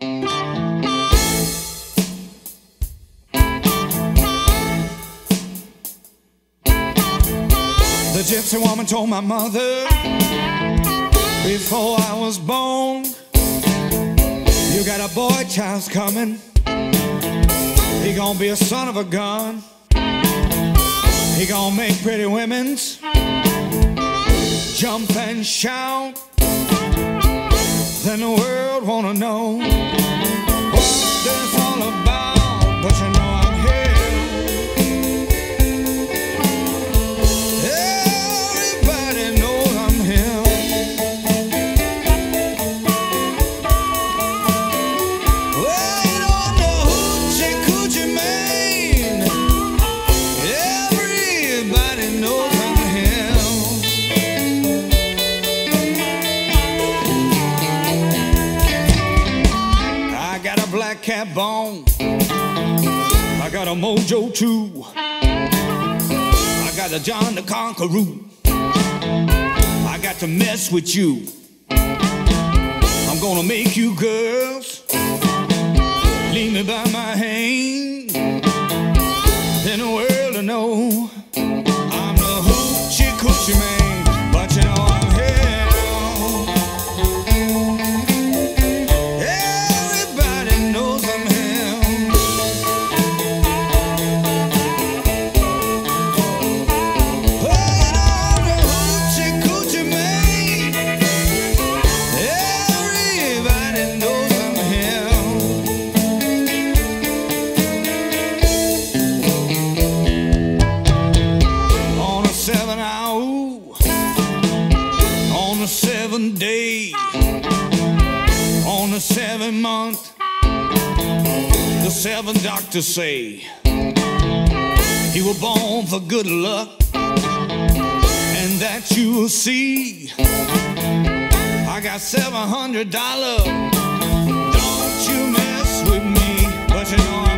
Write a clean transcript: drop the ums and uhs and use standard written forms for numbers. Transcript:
The gypsy woman told my mother before I was born, you got a boy child's coming, he gonna be a son of a gun, he gonna make pretty women's jump and shout, then the world wanna know what this all about, but you know I'm here, everybody knows I'm here. Well, you don't know hoochie coochie man, everybody knows I'm here. Black cat bone, I got a mojo too, I got a John the Conqueror, I got to mess with you, I'm gonna make you girls leave me by my hand, then the world will know I'm the hoochie coochie man, but you know I'm here. On the 7th day, on the 7th month, the 7th doctor say, you were born for good luck, and that you will see, I got $700, don't you mess with me, but you know I'm